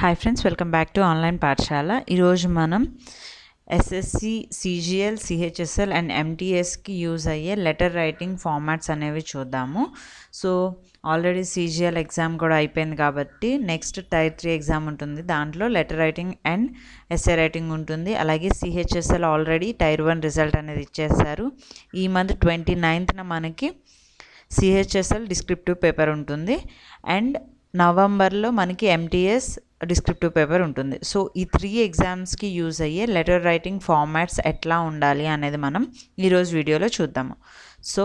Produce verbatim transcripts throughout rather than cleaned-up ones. High friends welcome back to online Pathshala इरोज मनम SSC CGL CHSL and MTS की use अय्ये लेटर राइटिंग फॉर्मेट्स अनेवी चूद्दामु। सो ऑलरेडी सीजीएल एग्जाम कूडा अयिपोयिंदी काबट्टी नेक्स्ट टायर थ्री एग्जाम उंटुंदी, दांट्लो letter writing and essay writing उंटुंदी। अलागे CHSL already tier one result अनेदी इच्चेसारु। ई मंथ ट्वेंटी नाइन्थ न मनकी सीएचएसएल डिस्क्रिप्टिव पेपर उंटुंदी एंड नवंबर लो मनकी एमटीएस डिस्क्रिप्टिव पेपर उंटुंदी। सो ई थ्री एग्जाम्स की यूज अय्ये लेटर राइटिंग फॉर्मेट्स एट्ला उंडाली अनेदी మనం ఈ రోజు వీడియోలో చూద్దాము। సో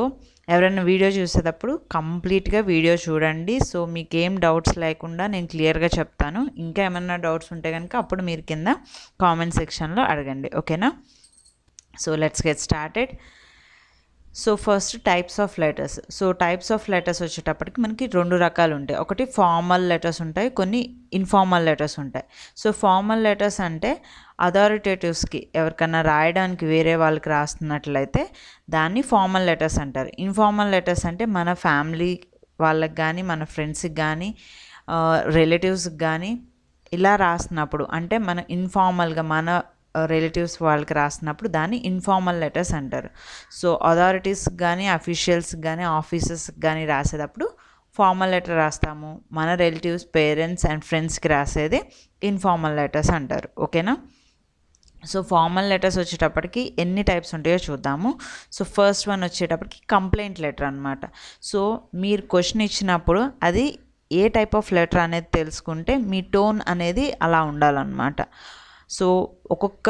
ఎవరైనా వీడియో చూసేటప్పుడు కంప్లీట్ గా వీడియో చూడండి। సో మీకు ఏం డౌట్స్ లేకుండా నేను క్లియర్ గా చెప్తాను। ఇంకా ఏమైనా డౌట్స్ ఉంటే గనుక అప్పుడు మీరు కింద కామెంట్ సెక్షన్ లో అడగండి, ఓకేనా? So let's get started. So first types of letters. So types of letters వచ్చేటప్పటికి మనకి రెండు రకాలు ఉంటాయి। ఒకటి ఫార్మల్ లెటర్స్ ఉంటాయి, కొన్ని ఇన్ఫార్మల్ లెటర్స్ ఉంటాయి। సో ఫార్మల్ లెటర్స్ అంటే అథారిటేటివ్స్ కి ఎవరికైనా రాయడానికి వేరే వాళ్ళకి రాస్తున్నట్లయితే దాన్ని ఫార్మల్ లెటర్స్ అంటారు। ఇన్ఫార్మల్ లెటర్స్ అంటే మన ఫ్యామిలీ వాళ్ళకి గాని మన ఫ్రెండ్స్ కి గాని రిలేటివ్స్ కి గాని ఇలా రాస్తున్నప్పుడు అంటే మన ఇన్ఫార్మల్ గా మన रिलेटिव्स వాళ్ళకి రాసినప్పుడు దాన్ని ఇన్ఫార్మల్ లెటర్స్ అంటారు। సో అథారిటీస్ గాని ఆఫీషియల్స్ గాని ఆఫీసెస్ గాని రాసేటప్పుడు ఫార్మల్ లెటర్ రాస్తాము। మన రిలేటివ్స్ పేరెంట్స్ అండ్ ఫ్రెండ్స్ కి రాసేది ఇన్ఫార్మల్ లెటర్స్ అంటారు, ఓకేనా? సో ఫార్మల్ లెటర్స్ వచ్చేటప్పటికి ఎన్ని టైప్స్ ఉంటాయో చూద్దాము। సో ఫస్ట్ వన్ వచ్చేటప్పటికి కంప్లైంట్ లెటర్ అన్నమాట। సో మీరు క్వశ్చన్ ఇచ్చినప్పుడు అది ఏ టైప్ ఆఫ్ లెటర్ అనేది తెలుసుకుంటే మీ టోన్ అనేది అలా ఉండాలన్నమాట। సో ఒక్కొక్క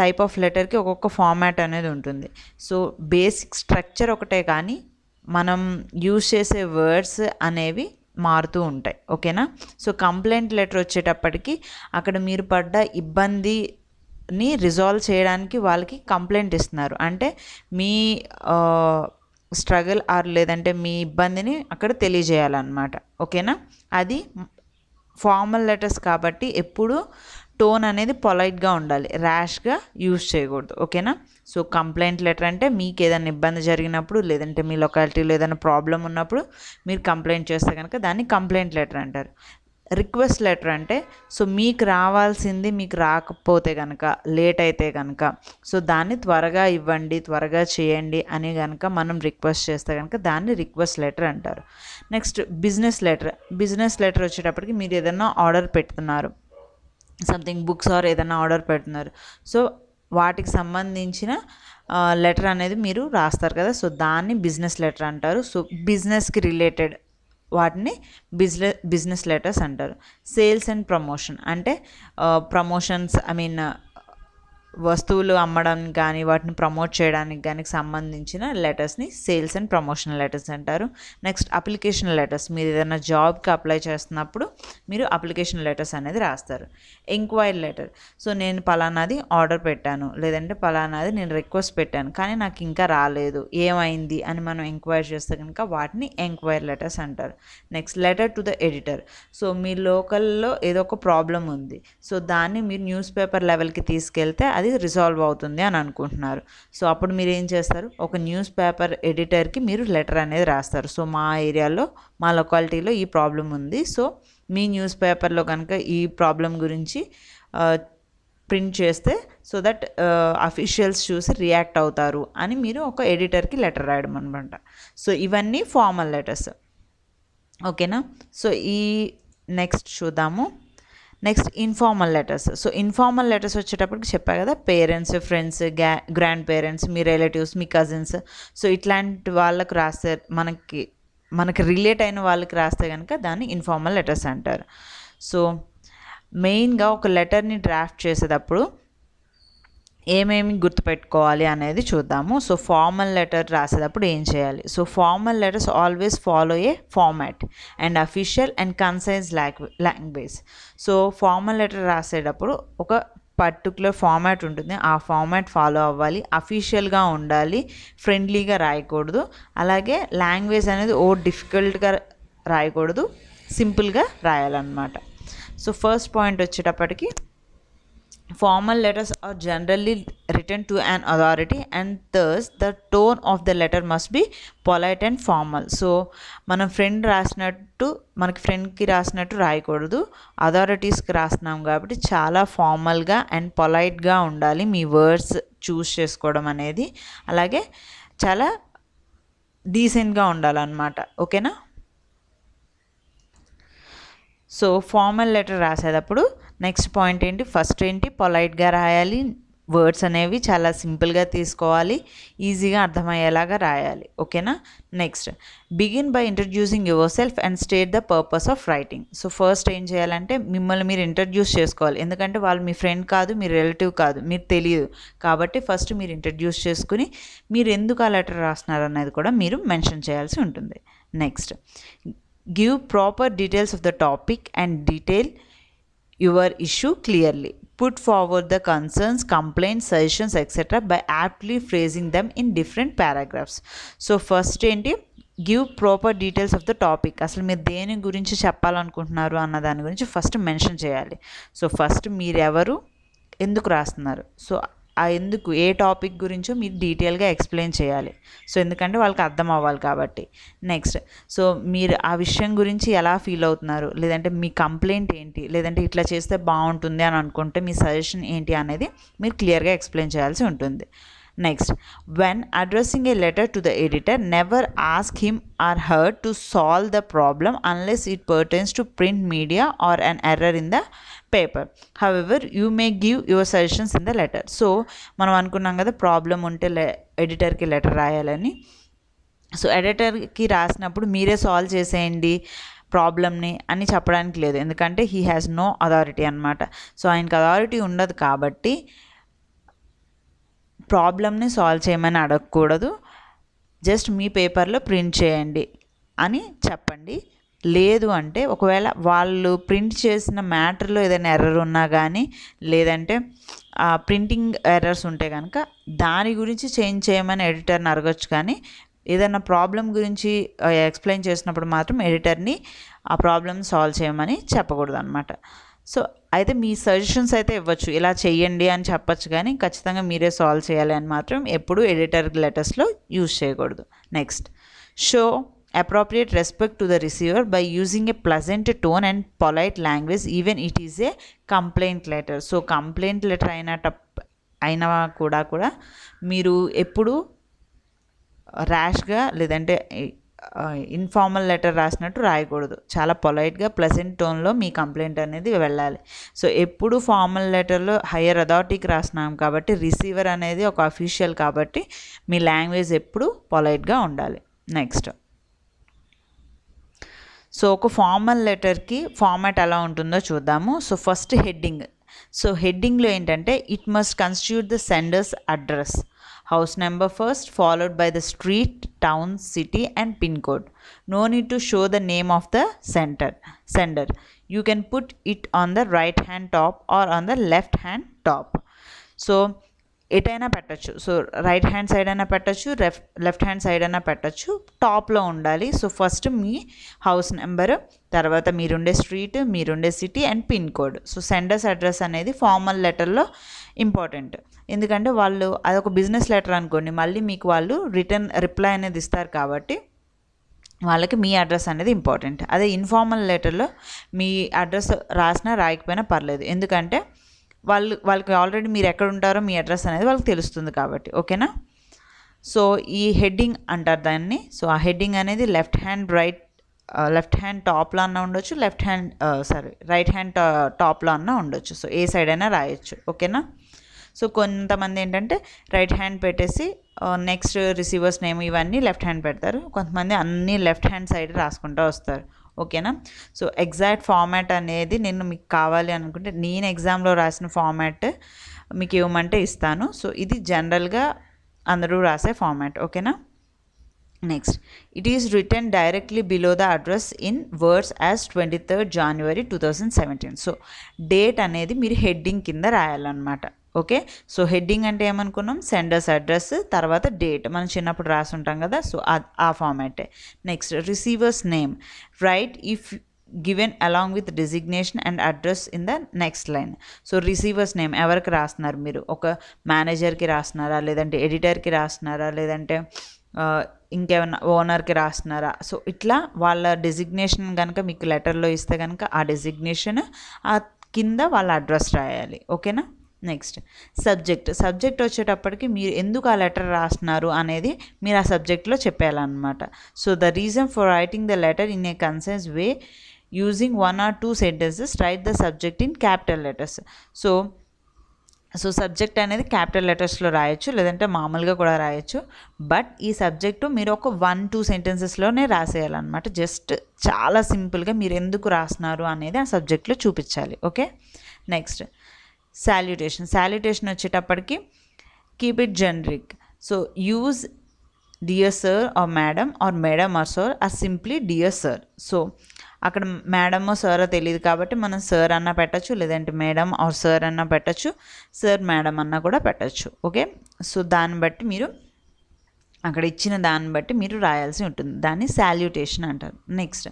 టైప్ ఆఫ్ లెటర్కి ఒక్కొక్క ఫార్మాట్ అనేది ఉంటుంది। సో బేసిక్ స్ట్రక్చర్ ఒకటే కానీ మనం యూజ్ చేసే వర్డ్స్ అనేవి మారుతూ ఉంటాయి, ఓకేనా? సో కంప్లైంట్ లెటర్ వచ్చేటప్పటికి అక్కడ మీరు పడ్డ ఇబ్బందిని రిజాల్వ్ చేయడానికి వాళ్ళకి కంప్లైంట్ ఇస్తున్నారు, అంటే మీ స్ట్రగుల్ ఆర్ లేదంటే మీ ఇబ్బందిని అక్కడ తెలియజేయాలన్నమాట, ఓకేనా? అది ఫార్మల్ లెటర్స్ కాబట్టి ఎప్పుడు టోన్ అనేది పొలైట్గా ఉండాలి, ర్యాష్గా యూజ్ చేయకూడదు, ఓకేనా? సో కంప్లైంట్ లెటర్ అంటే మీకు ఏదైనా ఇబ్బంది జరిగినప్పుడు లేదంటే మీ లొకాలిటీలో ఏదైనా ప్రాబ్లం ఉన్నప్పుడు మీరు కంప్లైంట్ చేస్తే కనుక దాన్ని కంప్లైంట్ లెటర్ అంటారు। రిక్వెస్ట్ లెటర్ అంటే సో మీకు రావాల్సింది మీకు రాకపోతే కనుక లేట్ అయితే కనుక సో దాన్ని త్వరగా ఇవ్వండి త్వరగా చేయండి అని కనుక మనం రిక్వెస్ట్ చేస్తే కనుక దాన్ని రిక్వెస్ట్ లెటర్ అంటారు। Next business letter. Business letter వచ్చేటప్పటికి మీరు ఏదైనా ఆర్డర్ పెడుతున్నారు, సంథింగ్ బుక్స్ ఆర్ ఏదైనా ఆర్డర్ పెడుతున్నారు, సో వాటికి సంబంధించిన లెటర్ అనేది మీరు రాస్తారు కదా, సో దాన్ని బిజినెస్ లెటర్ అంటారు। సో బిజినెస్కి రిలేటెడ్ వాటిని బిజినెస్ బిజినెస్ లెటర్స్ అంటారు। సేల్స్ అండ్ ప్రమోషన్ అంటే ప్రమోషన్స్ ఐ మీన్ వస్తువులు అమ్మడానికి కానీ వాటిని ప్రమోట్ చేయడానికి కానీ సంబంధించిన లెటర్స్ని సేల్స్ అండ్ ప్రమోషనల్ లెటర్స్ అంటారు। నెక్స్ట్ అప్లికేషన్ లెటర్స్, మీరు ఏదైనా జాబ్కి అప్లై చేస్తున్నప్పుడు మీరు అప్లికేషన్ లెటర్స్ అనేది రాస్తారు। ఎంక్వైరీ లెటర్, సో నేను పలానాది ఆర్డర్ పెట్టాను లేదంటే పలానాది నేను రిక్వెస్ట్ పెట్టాను కానీ నాకు ఇంకా రాలేదు ఏమైంది అని మనం ఎంక్వైరీ చేస్తే కనుక వాటిని ఎంక్వైరీ లెటర్స్ అంటారు। Next letter to the editor, so మీ లోకల్లో ఏదో ఒక ప్రాబ్లం ఉంది సో దాన్ని మీరు న్యూస్ పేపర్ లెవెల్కి తీసుకెళ్తే రిజాల్వ్ అవుతుంది అని అనుకుంటున్నారు, సో అప్పుడు మీరు ఏం చేస్తారు ఒక న్యూస్ పేపర్ ఎడిటర్కి మీరు లెటర్ అనేది రాస్తారు। సో మా ఏరియాలో మా లొకాలిటీలో ఈ ప్రాబ్లం ఉంది, సో మీ న్యూస్ పేపర్లో కనుక ఈ ప్రాబ్లం గురించి ప్రింట్ చేస్తే సో దట్ అఫీషియల్స్ చూసి రియాక్ట్ అవుతారు అని మీరు ఒక ఎడిటర్కి లెటర్ రాయడం అనమాట। సో ఇవన్నీ ఫార్మల్ లెటర్స్, ఓకేనా? సో ఈ నెక్స్ట్ చూద్దాము। Next informal letters. So informal letters వచ్చేటప్పటికి చెప్పా కదా పేరెంట్స్ ఫ్రెండ్స్ గ్రా గ్రాండ్ పేరెంట్స్ మీ రిలేటివ్స్ మీ కజిన్స్ సో ఇట్లాంటి వాళ్ళకు రాస్తే మనకి మనకి రిలేట్ అయిన వాళ్ళకి రాస్తే కనుక దాన్ని ఇన్ఫార్మల్ లెటర్స్ అంటారు। సో మెయిన్గా ఒక లెటర్ని డ్రాఫ్ట్ చేసేటప్పుడు ఏమేమి గుర్తుపెట్టుకోవాలి అనేది చూద్దాము। సో ఫార్మల్ లెటర్ రాసేటప్పుడు ఏం చేయాలి? So formal letters always follow a format and official and concise language. So formal letter రాసేటప్పుడు ఒక పర్టికులర్ ఫార్మాట్ ఉంటుంది, ఆ ఫార్మాట్ ఫాలో అవ్వాలి, అఫీషియల్గా ఉండాలి, ఫ్రెండ్లీగా రాయకూడదు, అలాగే లాంగ్వేజ్ అనేది ఓ డిఫికల్ట్గా రాయకూడదు, సింపుల్గా రాయాలన్నమాట। సో ఫస్ట్ పాయింట్ వచ్చేటప్పటికి Formal letters are generally written to an authority, and thus the tone of the letter must be polite and formal. So, mana friend rasnattu, manaki friend ki rasnattu rayakodadu. Authorities ki rasnam kabatti chala formal ga and polite ga undali mee words choose chesukodam anedi. Alage chala decent ga undali anamata. Okay na? So formal letter రాసేటప్పుడు next point ఏంటి, first ఏంటి పొలైట్గా రాయాలి, words అనేవి చాలా సింపుల్గా తీసుకోవాలి, ఈజీగా అర్థమయ్యేలాగా రాయాలి. ఓకేనా. Next begin by introducing yourself and state the purpose of writing. So first ఏం చేయాలంటే మిమ్మల్ని మీరు ఇంట్రడ్యూస్ చేసుకోవాలి, ఎందుకంటే వాళ్ళు మీ ఫ్రెండ్ కాదు, మీ రిలేటివ్ కాదు, మీరు తెలియదు కాబట్టి ఫస్ట్ మీరు ఇంట్రడ్యూస్ చేసుకుని మీరు ఎందుకు ఆ లెటర్ రాస్తున్నారు అనేది కూడా మీరు మెన్షన్ చేయాల్సి ఉంటుంది. Next give proper details of the topic and detail your issue clearly. Put forward the concerns, complaints, suggestions, et cetera by aptly phrasing them in different paragraphs. So first ఏంటి, give proper details of the topic. అసలు మీరు దేని గురించి చెప్పాలనుకుంటున్నారు అన్న దాని గురించి first mention చేయాలి. సో ఫస్ట్ మీరెవరు, ఎందుకు రాస్తున్నారు, సో ఆ ఎందుకు ఏ టాపిక్ గురించో మీరు డీటెయిల్గా ఎక్స్ప్లెయిన్ చేయాలి. సో ఎందుకంటే వాళ్ళకి అర్థం అవ్వాలి కాబట్టి. నెక్స్ట్ సో మీరు ఆ విషయం గురించి ఎలా ఫీల్ అవుతున్నారు, లేదంటే మీ కంప్లైంట్ ఏంటి, లేదంటే ఇట్లా చేస్తే బాగుంటుంది అని అనుకుంటే మీ సజెషన్ ఏంటి అనేది మీరు క్లియర్గా ఎక్స్ప్లెయిన్ చేయాల్సి ఉంటుంది. Next when addressing a letter to the editor never ask him or her to solve the problem unless it pertains to print media or an error in the paper. However you may give your suggestions in the letter. So మనం అనుకున్నాం కదా problem ఉంటే లె ఎడిటర్కి letter రాయాలని. So ఎడిటర్కి రాసినప్పుడు మీరే solve చేసేయండి ప్రాబ్లమ్ని అని చెప్పడానికి లేదు, ఎందుకంటే హీ హ్యాస్ నో అథారిటీ అనమాట. సో ఆయనకు అథారిటీ ఉండదు కాబట్టి ప్రాబ్లమ్ని సాల్వ్ చేయమని అడగకూడదు, జస్ట్ మీ పేపర్లో ప్రింట్ చేయండి అని చెప్పండి. లేదు అంటే ఒకవేళ వాళ్ళు ప్రింట్ చేసిన మ్యాటర్లో ఏదైనా ఎర్రర్ ఉన్నా కానీ, లేదంటే ప్రింటింగ్ ఎర్రర్స్ ఉంటే కనుక దాని గురించి చేంజ్ చేయమని ఎడిటర్ని అడగచ్చు. కానీ ఏదైనా ప్రాబ్లం గురించి ఎక్స్ప్లెయిన్ చేసినప్పుడు మాత్రం ఎడిటర్ని ఆ ప్రాబ్లమ్ సాల్వ్ చేయమని చెప్పకూడదు అనమాట. సో అయితే మీ సజెషన్స్ అయితే ఇవ్వచ్చు, ఇలా చేయండి అని చెప్పచ్చు, కానీ ఖచ్చితంగా మీరే సాల్వ్ చేయాలి అని మాత్రం ఎప్పుడు ఎడిటర్ లెటర్స్లో యూజ్ చేయకూడదు. Next show appropriate respect to the receiver by using a pleasant tone and polite language even it is a complaint letter. So complaint letter అయినా అయినా కూడా కూడా మీరు ఎప్పుడు ర్యాష్గా లేదంటే ఇన్ఫార్మల్ లెటర్ రాసినట్టు రాయకూడదు, చాలా పొలైట్గా ప్లెజెంట్ టోన్లో మీ కంప్లైంట్ అనేది వెళ్ళాలి. సో ఎప్పుడు ఫార్మల్ లెటర్లో హయ్యర్ అథారిటీకి రాసినాం కాబట్టి రిసీవర్ అనేది ఒక అఫీషియల్ కాబట్టి మీ లాంగ్వేజ్ ఎప్పుడు పొలైట్గా ఉండాలి. నెక్స్ట్ సో ఒక ఫార్మల్ లెటర్కి ఫార్మాట్ ఎలా ఉంటుందో చూద్దాము. So first heading. సో హెడ్డింగ్లో ఏంటంటే it must constitute the sender's address, house number first, followed by the street, town, city and pin code. No need to show the name of the centre sender. You can put it on the right hand top or on the left hand top. So ఎటైనా పెట్టచ్చు, so right hand side అయినా పెట్టచ్చు, left left hand side అయినా పెట్టచ్చు, టాప్లో ఉండాలి. So first మీ house number, తర్వాత మీరుండే స్ట్రీట్, మీరుండే city and pin code. So sender's address అనేది ఫార్మల్ లెటర్లో ఇంపార్టెంట్, ఎందుకంటే వాళ్ళు అదొక బిజినెస్ లెటర్ అనుకోండి, మళ్ళీ మీకు వాళ్ళు రిటర్న్ రిప్లై అనేది ఇస్తారు కాబట్టి వాళ్ళకి మీ అడ్రస్ అనేది ఇంపార్టెంట్. అదే ఇన్ఫార్మల్ లెటర్లో మీ అడ్రస్ రాసినా రాయకపోయినా పర్లేదు, ఎందుకంటే వాళ్ళు వాళ్ళకి ఆల్రెడీ మీరు ఎక్కడ ఉంటారో మీ అడ్రస్ అనేది వాళ్ళకి తెలుస్తుంది కాబట్టి. ఓకేనా. సో ఈ హెడ్డింగ్ అంటారు దాన్ని. సో ఆ హెడ్డింగ్ అనేది left hand right left hand టాప్లో అన్న ఉండొచ్చు, left hand sorry right hand టాప్లో అన్న ఉండొచ్చు. సో ఏ సైడ్ అయినా రాయొచ్చు. ఓకేనా. సో కొంతమంది ఏంటంటే రైట్ హ్యాండ్ పెట్టేసి నెక్స్ట్ రిసీవర్స్ నేమ్ ఇవన్నీ లెఫ్ట్ హ్యాండ్ పెడతారు, కొంతమంది అన్నీ లెఫ్ట్ హ్యాండ్ సైడ్ రాసుకుంటూ వస్తారు. ఓకేనా. సో ఎగ్జాక్ట్ ఫార్మాట్ అనేది నేను మీకు కావాలి అనుకుంటే నేను ఎగ్జామ్లో రాసిన ఫార్మాట్ మీకు ఇవ్వమంటే ఇస్తాను. సో ఇది జనరల్గా అందరూ రాసే ఫార్మాట్. ఓకేనా. Next it is written directly below the address in words as twenty third January two thousand seventeen. So date అనేది మీరు హెడ్డింగ్ కింద రాయాలన్నమాట. ఓకే. సో హెడ్డింగ్ అంటే ఏమనుకున్నాం, సెండర్స్ అడ్రస్, తర్వాత డేట్ మనం చిన్నప్పుడు రాసి ఉంటాం కదా, సో ఆ ఫార్మాటే. Next receiver's name, right if given along with designation and address in the next line. So receiver's name evariki rastunaru meeru oka manager ki rastunnara ledante editor ki rastunnara ledante ఇంకేమన్నా ఓనర్కి రాస్తున్నారా, so ఇట్లా వాళ్ళ designation కనుక మీకు లెటర్లో ఇస్తే కనుక ఆ డెసిగ్నేషన్ ఆ కింద వాళ్ళ అడ్రస్ రాయాలి. ఓకేనా. Next subject. సబ్జెక్ట్ వచ్చేటప్పటికి మీరు ఎందుకు ఆ లెటర్ రాస్తున్నారు అనేది మీరు ఆ సబ్జెక్ట్లో చెప్పాలన్నమాట. So the reason for writing the letter in a concise way using one or two sentences write the subject in capital letters. So so subject అనేది క్యాపిటల్ లెటర్స్లో రాయొచ్చు లేదంటే మామూలుగా కూడా రాయొచ్చు. బట్ ఈ సబ్జెక్టు మీరు ఒక వన్ టూ సెంటెన్సెస్లోనే రాసేయాలన్నమాట. జస్ట్ చాలా సింపుల్గా మీరు ఎందుకు రాస్తున్నారు అనేది ఆ సబ్జెక్ట్లో చూపించాలి. ఓకే. Next salutation. సాల్యుటేషన్ వచ్చేటప్పటికి keep it generic. So use dear sir or madam or madam or sir or simply dear sir. So అక్కడ మేడమో సారో తెలియదు కాబట్టి మనం సార్ అన్న పెట్టచ్చు, లేదంటే మేడం ఆర్ సార్ అన్న పెట్టచ్చు, సార్ మేడం అన్న కూడా పెట్టచ్చు. ఓకే. సో దాన్ని బట్టి మీరు అక్కడ ఇచ్చిన దాన్ని బట్టి మీరు రాయాల్సి ఉంటుంది. దాన్ని సాల్యుటేషన్ అంటారు. Next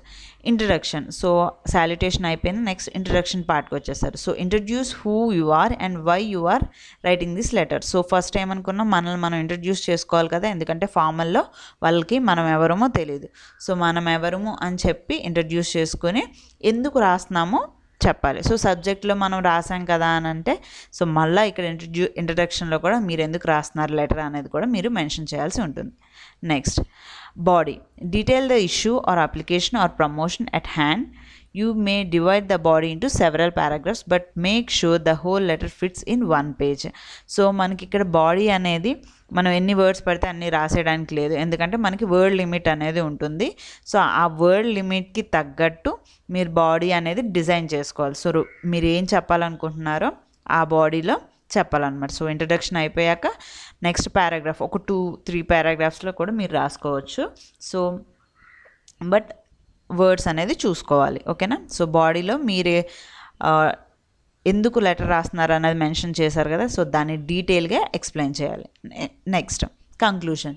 introduction. సో సాల్యుటేషన్ అయిపోయింది. నెక్స్ట్ ఇంట్రడక్షన్ పార్ట్కి వచ్చేసారు. So introduce who you are and why you are writing this letter. So first ఏమనుకున్నాం, మనల్ని మనం ఇంట్రడ్యూస్ చేసుకోవాలి కదా, ఎందుకంటే ఫార్మల్లో వాళ్ళకి మనం ఎవరమో తెలియదు. సో మనం ఎవరము అని చెప్పి ఇంట్రడ్యూస్ చేసుకుని ఎందుకు రాస్తున్నామో చెప్పాలి. సో సబ్జెక్ట్లో మనం రాసాం కదా అని అంటే, సో మళ్ళీ ఇక్కడ ఇంట్రడ్యూ ఇంట్రడక్షన్లో కూడా మీరు ఎందుకు రాస్తున్నారు లెటర్ అనేది కూడా మీరు మెన్షన్ చేయాల్సి ఉంటుంది. Next body. Detail the issue or application or promotion at hand. You may divide the body into several paragraphs but make sure the whole letter fits in one page. So మనకి ఇక్కడ body అనేది మనం ఎన్ని words పడితే అన్ని రాసేయడానికి లేదు, ఎందుకంటే మనకి వర్డ్ లిమిట్ అనేది ఉంటుంది. సో ఆ వర్డ్ లిమిట్కి తగ్గట్టు మీరు బాడీ అనేది డిజైన్ చేసుకోవాలి. సో మీరు ఏం చెప్పాలనుకుంటున్నారో ఆ బాడీలో చెప్పాలన్నమాట. సో ఇంట్రడక్షన్ అయిపోయాక నెక్స్ట్ పారాగ్రాఫ్ ఒక టూ త్రీ పారాగ్రాఫ్స్లో కూడా మీరు రాసుకోవచ్చు. సో బట్ వర్డ్స్ అనేది చూసుకోవాలి. ఓకేనా. సో బాడీలో మీరే ఎందుకు లెటర్ రాస్తున్నారు అనేది మెన్షన్ చేశారు కదా, సో దాన్ని డీటెయిల్గా ఎక్స్ప్లెయిన్ చేయాలి. Next conclusion.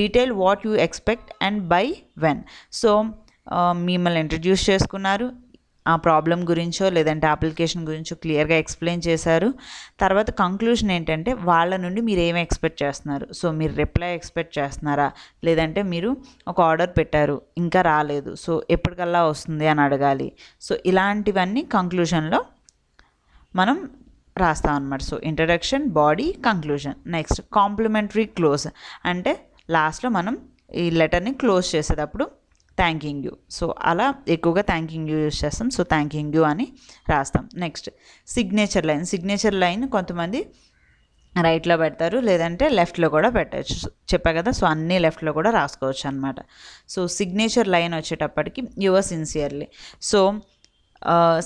Detail what you expect and by when. So మిమ్మల్ని ఇంట్రడ్యూస్ చేసుకున్నారు, ఆ ప్రాబ్లం గురించో లేదంటే అప్లికేషన్ గురించో క్లియర్గా ఎక్స్ప్లెయిన్ చేశారు. తర్వాత కంక్లూషన్ ఏంటంటే వాళ్ళ నుండి మీరు ఏమి ఎక్స్పెక్ట్ చేస్తున్నారు. సో మీరు రిప్లై ఎక్స్పెక్ట్ చేస్తున్నారా, లేదంటే మీరు ఒక ఆర్డర్ పెట్టారు ఇంకా రాలేదు, సో ఎప్పటికల్లా వస్తుంది అని అడగాలి. సో ఇలాంటివన్నీ కంక్లూషన్లో మనం రాస్తాం అన్నమాట. So introduction, body, conclusion. Next complimentary close. అంటే లాస్ట్లో మనం ఈ లెటర్ని క్లోజ్ చేసేటప్పుడు థ్యాంకింగ్ యూ, సో అలా ఎక్కువగా థ్యాంకింగ్ యూ యూజ్ చేస్తాం. సో థ్యాంకింగ్ యూ అని రాస్తాం. Next signature line. Signature line కొంతమంది రైట్లో పెడతారు, లేదంటే లెఫ్ట్లో కూడా పెట్టచ్చు. చెప్పా కదా, సో అన్నీ లెఫ్ట్లో కూడా రాసుకోవచ్చు అనమాట. సో సిగ్నేచర్ లైన్ వచ్చేటప్పటికి your sincerely. So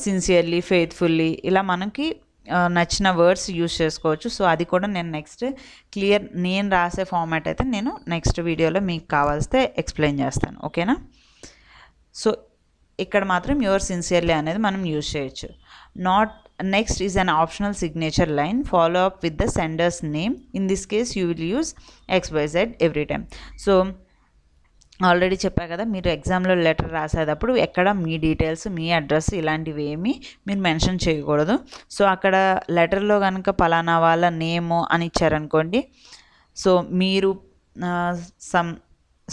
sincerely, faithfully ఇలా మనకి నచ్చిన వర్డ్స్ యూజ్ చేసుకోవచ్చు. సో అది కూడా నేను నెక్స్ట్ క్లియర్ నేను రాసే ఫార్మాట్ అయితే నేను నెక్స్ట్ వీడియోలో మీకు కావాల్స్తే ఎక్స్ప్లెయిన్ చేస్తాను. ఓకేనా. సో ఇక్కడ మాత్రం యువర్ సిన్సియర్లీ అనేది మనం యూజ్ చేయొచ్చు. Not next is an optional signature line. Follow up with the sender's name. In this case you will use X Y Z every time. So already చెప్పా కదా, మీరు ఎగ్జామ్లో లెటర్ రాసేటప్పుడు ఎక్కడ మీ డీటెయిల్స్, మీ address ఇలాంటివి ఏమీ మీరు మెన్షన్ చేయకూడదు. సో అక్కడ లెటర్లో కనుక పలానా వాళ్ళ నేము అని ఇచ్చారనుకోండి, సో మీరు సం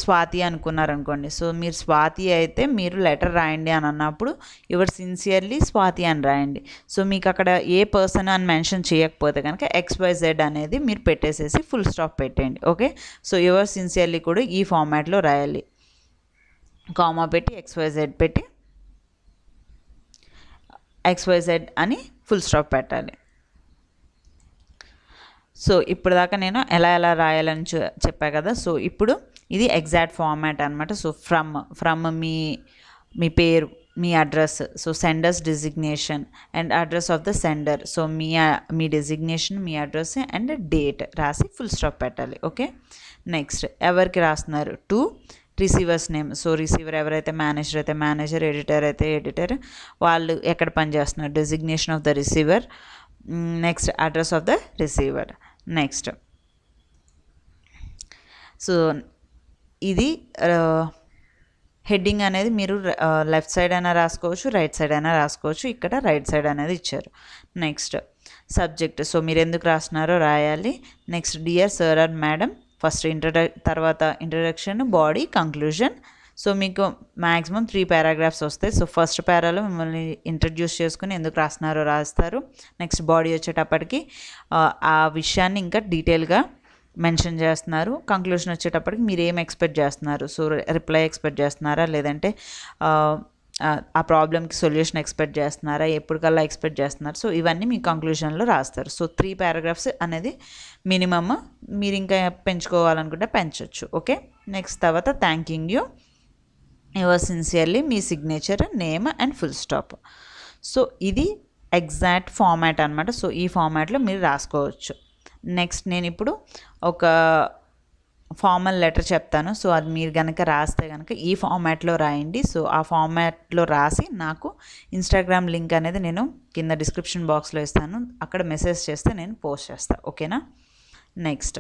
స్వాతి అనుకున్నారనుకోండి, సో మీరు స్వాతి అయితే మీరు లెటర్ రాయండి అని అన్నప్పుడు యువర్ సిన్సియర్లీ స్వాతి అని రాయండి. సో మీకు అక్కడ ఏ పర్సన్ అని మెన్షన్ చేయకపోతే కనుక ఎక్స్ వై జెడ్ అనేది మీరు పెట్టేసేసి ఫుల్ స్టాప్ పెట్టండి. ఓకే. సో యువర్ సిన్సియర్లీ కూడా ఈ ఫార్మాట్లో రాయాలి. కామా పెట్టి ఎక్స్ వై జెడ్ పెట్టి ఎక్స్ వై జెడ్ అని ఫుల్ స్టాప్ పెట్టాలి. సో ఇప్పుడు దాకా నేను ఎలా ఎలా రాయాలని చెప్పా కదా, సో ఇప్పుడు ఇది ఎగ్జాక్ట్ ఫార్మాట్ అనమాట. సో ఫ్రమ్ ఫ్రమ్ మీ మీ పేరు, మీ address, so sender's designation and address of the sender. So మీ మీ డిజిగ్నేషన్, మీ అడ్రస్ అండ్ డేట్ రాసి ఫుల్ స్టాప్ పెట్టాలి. ఓకే. నెక్స్ట్ ఎవరికి రాస్తున్నారు, to receiver's name. So receiver ఎవరైతే, మేనేజర్ అయితే మేనేజర్, ఎడిటర్ అయితే ఎడిటర్, వాళ్ళు ఎక్కడ పనిచేస్తున్నారు, designation of the receiver, next address of the receiver. Next so ఇది హెడ్డింగ్ అనేది మీరు లెఫ్ట్ సైడ్ అయినా రాసుకోవచ్చు, రైట్ సైడ్ అయినా రాసుకోవచ్చు. ఇక్కడ రైట్ సైడ్ అనేది ఇచ్చారు. నెక్స్ట్ సబ్జెక్ట్, సో మీరు ఎందుకు రాస్తున్నారో రాయాలి. Next dear sir and madam, first ఇంట్రడ తర్వాత ఇంట్రడక్షన్, బాడీ, కంక్లూజన్. సో మీకు మ్యాక్సిమం త్రీ పారాగ్రాఫ్స్ వస్తాయి. సో ఫస్ట్ పారాలో మిమ్మల్ని ఇంట్రడ్యూస్ చేసుకుని ఎందుకు రాస్తున్నారో రాస్తారు. నెక్స్ట్ బాడీ వచ్చేటప్పటికి ఆ విషయాన్ని ఇంకా డీటెయిల్గా మెన్షన్ చేస్తున్నారు. కంక్లూషన్ వచ్చేటప్పటికి మీరు ఏం ఎక్స్పెక్ట్ చేస్తున్నారు, సో రిప్లై ఎక్స్పెక్ట్ చేస్తున్నారా, లేదంటే ఆ ప్రాబ్లమ్కి సొల్యూషన్ ఎక్స్పెక్ట్ చేస్తున్నారా, ఎప్పటికల్లా ఎక్స్పెక్ట్ చేస్తున్నారు. సో ఇవన్నీ మీ కంక్లూషన్లో రాస్తారు. సో త్రీ పారాగ్రాఫ్స్ అనేది మినిమమ్. మీరు ఇంకా పెంచుకోవాలనుకుంటే పెంచవచ్చు. ఓకే. నెక్స్ట్ తర్వాత థ్యాంకింగ్ యూ యువర్ సిన్సియర్లీ, మీ signature, name and full stop. So ఇది ఎగ్జాక్ట్ ఫార్మాట్ అనమాట. సో ఈ ఫార్మాట్లో మీరు రాసుకోవచ్చు. నెక్స్ట్ నేను ఇప్పుడు ఒక ఫార్మల్ లెటర్ చెప్తాను. సో అది మీరు కనుక రాస్తే కనుక ఈ ఫార్మాట్లో రాయండి. సో ఆ ఫార్మాట్లో రాసి నాకు ఇన్స్టాగ్రామ్ లింక్ అనేది నేను కింద డిస్క్రిప్షన్ బాక్స్లో ఇస్తాను. అక్కడ మెసేజ్ చేస్తే నేను పోస్ట్ చేస్తాను. ఓకేనా. నెక్స్ట్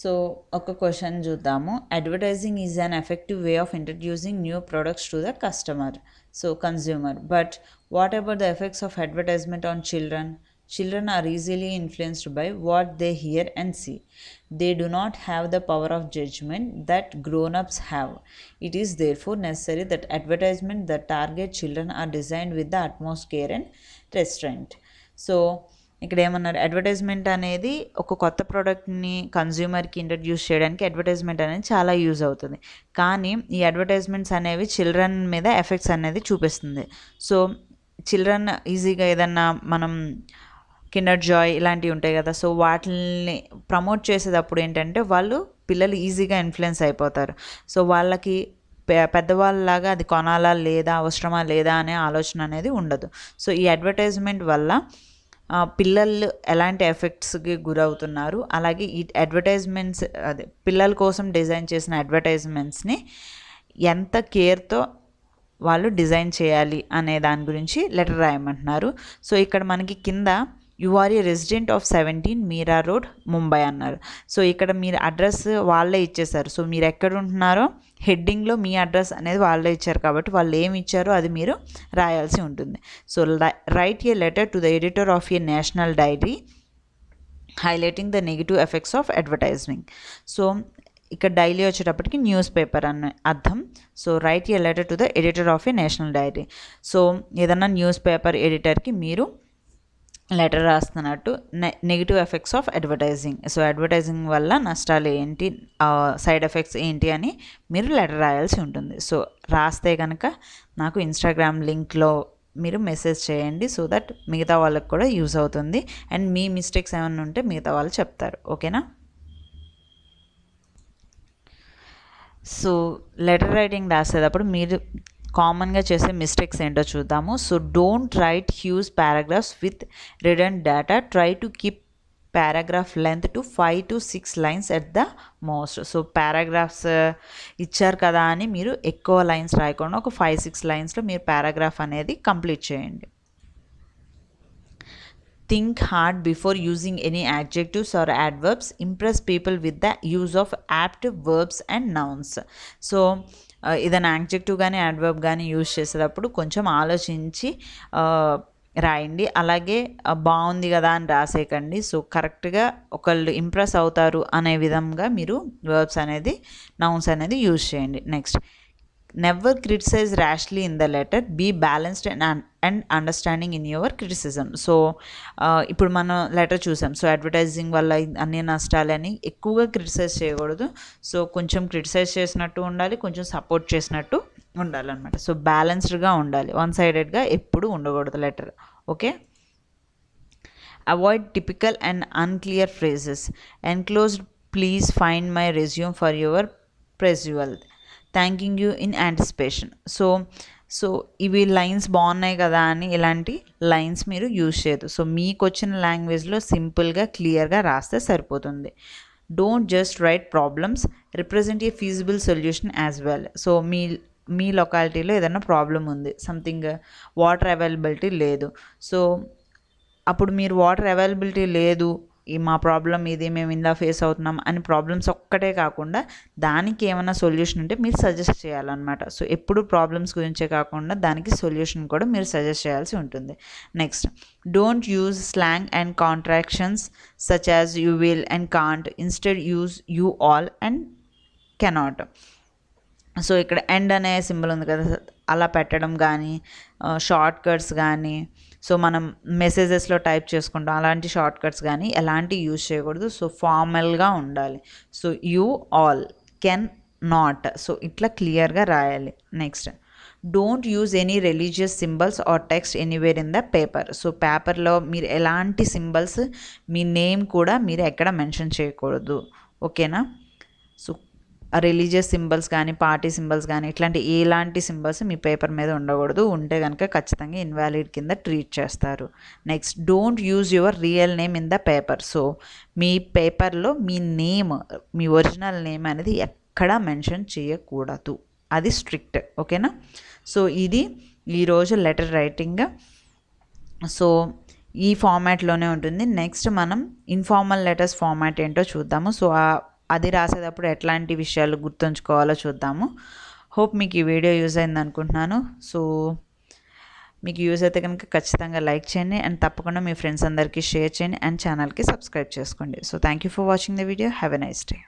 సో ఒక క్వశ్చన్ చూద్దాము. Advertising is an effective way of introducing new products to the customer, so consumer. But what about the effects of advertisement on children? Children are easily influenced by what they hear and see. They do not have the power of judgment that grown-ups have. It is therefore necessary that advertisements that target children are designed with the utmost care and restraint. So ఇక్కడ ఏమన్నారు, advertisement అనేది ఒక కొత్త ప్రోడక్ట్ని కన్జ్యూమర్కి introduce చేయడానికి advertisement అనేది చాలా use అవుతుంది. కానీ ఈ అడ్వర్టైజ్మెంట్స్ అనేవి చిల్డ్రన్ మీద ఎఫెక్ట్స్ అనేది చూపిస్తుంది. సో చిల్డ్రన్ ఈజీగా ఏదన్నా మనం కిండర్ జాయ్ ఇలాంటివి ఉంటాయి కదా, సో వాటిని ప్రమోట్ చేసేటప్పుడు ఏంటంటే వాళ్ళు పిల్లలు ఈజీగా ఇన్ఫ్లుయెన్స్ అయిపోతారు. సో వాళ్ళకి పె పెద్దవాళ్ళలాగా అది కొనాలా లేదా అవసరమా లేదా అనే ఆలోచన అనేది ఉండదు. సో ఈ అడ్వర్టైజ్మెంట్ వల్ల పిల్లలు ఎలాంటి ఎఫెక్ట్స్కి గురవుతున్నారు, అలాగే ఈ అడ్వర్టైజ్మెంట్స్ అదే పిల్లల కోసం డిజైన్ చేసిన అడ్వర్టైజ్మెంట్స్ని ఎంత కేర్తో వాళ్ళు డిజైన్ చేయాలి అనే దాని గురించి లెటర్ రాయమంటున్నారు. సో ఇక్కడ మనకి కింద you are a resident of seventeen Meera road Mumbai అన్నారు. సో ఇక్కడ మీరు అడ్రస్ వాళ్ళే ఇచ్చేశారు. సో మీరు ఎక్కడ ఉంటున్నారో హెడ్డింగ్లో మీ అడ్రస్ అనేది వాళ్ళే ఇచ్చారు కాబట్టి వాళ్ళు ఏమి ఇచ్చారో అది మీరు రాయాల్సి ఉంటుంది. So write a letter to the editor of a national dairy highlighting the negative effects of advertising. So ఇక్కడ డైలీ వచ్చేటప్పటికి న్యూస్ పేపర్ అనే అర్థం. So write a letter to the editor of a national dairy. So ఏదన్నా news paper ఎడిటర్కి మీరు letter రాస్తున్నట్టు నె negative effects of advertising. So advertising వల్ల నష్టాలు ఏంటి, సైడ్ ఎఫెక్ట్స్ ఏంటి అని మీరు లెటర్ రాయాల్సి ఉంటుంది. సో రాస్తే కనుక నాకు ఇన్స్టాగ్రామ్ లింక్లో మీరు మెసేజ్ చేయండి. సో దట్ మిగతా వాళ్ళకి కూడా యూజ్ అవుతుంది. అండ్ మీ మిస్టేక్స్ ఏమైనా ఉంటే మిగతా వాళ్ళు చెప్తారు. ఓకేనా. సో లెటర్ రైటింగ్ రాసేటప్పుడు మీరు కామన్గా చేసే మిస్టేక్స్ ఏంటో చూద్దాము. So don't write huge paragraphs with ridden data. Try to keep paragraph length to five to six lines at the most. So paragraphs ఇచ్చారు కదా అని మీరు ఎక్కువ లైన్స్ రాయకుండా ఒక ఫైవ్ సిక్స్ లైన్స్లో మీరు పారాగ్రాఫ్ అనేది కంప్లీట్ చేయండి. Think hard before using any adjectives or adverbs. Impress people with the use of apt verbs and nouns. So ఏదైనా యాడ్జెక్టివ్ కానీ యాడ్వర్బ్ కానీ యూజ్ చేసేటప్పుడు కొంచెం ఆలోచించి రాయండి. అలాగే బాగుంది కదా అని రాసేయకండి. సో కరెక్ట్గా ఒకళ్ళు ఇంప్రెస్ అవుతారు అనే విధంగా మీరు వర్బ్స్ అనేది నౌన్స్ అనేది యూజ్ చేయండి. Next, never criticise rashly in the letter. Be balanced and and understanding in your criticism. So ఇప్పుడు మనం లెటర్ చూసాం. సో అడ్వర్టైజింగ్ వల్ల అన్ని నష్టాలని ఎక్కువగా క్రిటిసైజ్ చేయకూడదు. సో కొంచెం క్రిటిసైజ్ చేసినట్టు ఉండాలి, కొంచెం సపోర్ట్ చేసినట్టు ఉండాలన్నమాట. సో బ్యాలెన్స్డ్గా ఉండాలి, వన్ సైడెడ్గా ఎప్పుడు ఉండకూడదు లెటర్. Okay. Avoid typical and unclear phrases. Enclosed please find my resume for your perusal. Thanking you in anticipation. So so ఇవి లైన్స్ బాగున్నాయి కదా అని ఇలాంటి లైన్స్ మీరు యూజ్ చేయదు. సో మీకు వచ్చిన లాంగ్వేజ్లో సింపుల్గా క్లియర్గా రాస్తే సరిపోతుంది. Don't just write problems, represent a feasible solution as well. So మీ మీ లొకాలిటీలో ఏదైనా ప్రాబ్లం ఉంది, సంథింగ్ వాటర్ అవైలబిలిటీ లేదు. సో అప్పుడు మీరు వాటర్ అవైలబిలిటీ లేదు ఈ మా ప్రాబ్లం ఇది, మేము ఇలా ఫేస్ అవుతున్నాం అని ప్రాబ్లమ్స్ ఒక్కటే కాకుండా దానికి ఏమైనా సొల్యూషన్ ఉంటే మీరు సజెస్ట్ చేయాలన్నమాట. సో ఎప్పుడు ప్రాబ్లమ్స్ గురించే కాకుండా దానికి సొల్యూషన్ కూడా మీరు సజెస్ట్ చేయాల్సి ఉంటుంది. Next, don't use slang and contractions such as you will and can't, instead use you all and cannot. So ఇక్కడ ఎండ్ అనే సింబల్ ఉంది కదా, అలా పెట్టడం కానీ షార్ట్ కట్స్ కానీ, సో మనం మెసేజెస్లో టైప్ చేసుకుంటాం అలాంటి షార్ట్ కట్స్ కానీ ఎలాంటి యూజ్ చేయకూడదు. సో ఫార్మల్గా ఉండాలి. So you all, can not, so ఇట్లా క్లియర్గా రాయాలి. Next, don't use any religious symbols or text anywhere in the paper. So పేపర్లో మీరు ఎలాంటి సింబల్స్, మీ నేమ్ కూడా మీరు ఎక్కడ మెన్షన్ చేయకూడదు, ఓకేనా. సో రిలీజియస్ సింబల్స్ కానీ పార్టీ సింబల్స్ కానీ ఇట్లాంటి ఎలాంటి సింబల్స్ మీ పేపర్ మీద ఉండకూడదు, ఉంటే కనుక ఖచ్చితంగా ఇన్వాలిడ్ కింద ట్రీట్ చేస్తారు. Next, don't use your real name in the paper. So మీ పేపర్లో మీ నేమ్, మీ ఒరిజినల్ నేమ్ అనేది ఎక్కడా మెన్షన్ చేయకూడదు, అది స్ట్రిక్ట్, ఓకేనా. సో ఇది ఈరోజు లెటర్ రైటింగ్. సో ఈ ఫార్మాట్లోనే ఉంటుంది. నెక్స్ట్ మనం ఇన్ఫార్మల్ లెటర్స్ ఫార్మాట్ ఏంటో చూద్దాము. సో ఆ అది రాసేటప్పుడు ఎట్లాంటి విషయాలు గుర్తుంచుకోవాలో చూద్దాము. హోప్ మీకు ఈ వీడియో యూజ్ అయింది అనుకుంటున్నాను. సో మీకు యూజ్ అయితే కనుక ఖచ్చితంగా లైక్ చేయండి అండ్ తప్పకుండా మీ ఫ్రెండ్స్ అందరికీ షేర్ చేయండి అండ్ ఛానల్కి సబ్స్క్రైబ్ చేసుకోండి. So thank you for watching the video. Have a nice day.